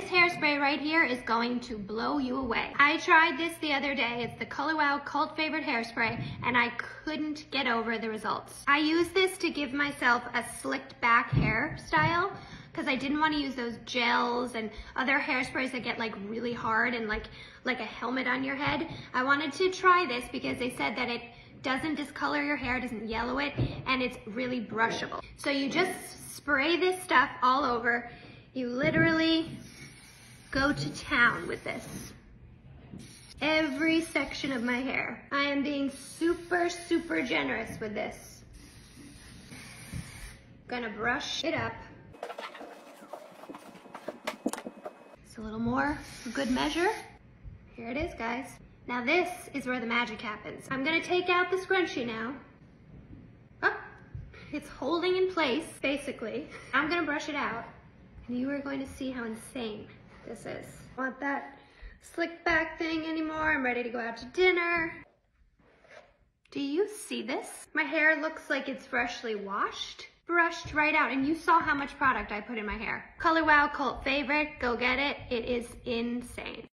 this hairspray right here is going to blow you away. I tried this the other day. It's the Color Wow Cult Favorite Hairspray, and I couldn't get over the results. I used this to give myself a slicked back hairstyle, because I didn't want to use those gels and other hairsprays that get like really hard and like a helmet on your head. I wanted to try this because they said that it doesn't discolor your hair, doesn't yellow it, and it's really brushable. So you just spray this stuff all over. You literally go to town with this. Every section of my hair. I am being super, super generous with this. Gonna brush it up. Just a little more for good measure. Here it is, guys. Now this is where the magic happens. I'm gonna take out the scrunchie now. Oh, it's holding in place, basically. I'm gonna brush it out, and you are going to see how insane this is. I don't want that slick back thing anymore. I'm ready to go out to dinner. Do you see this? My hair looks like it's freshly washed, brushed right out, and you saw how much product I put in my hair. Color Wow Cult Favorite, go get it. It is insane.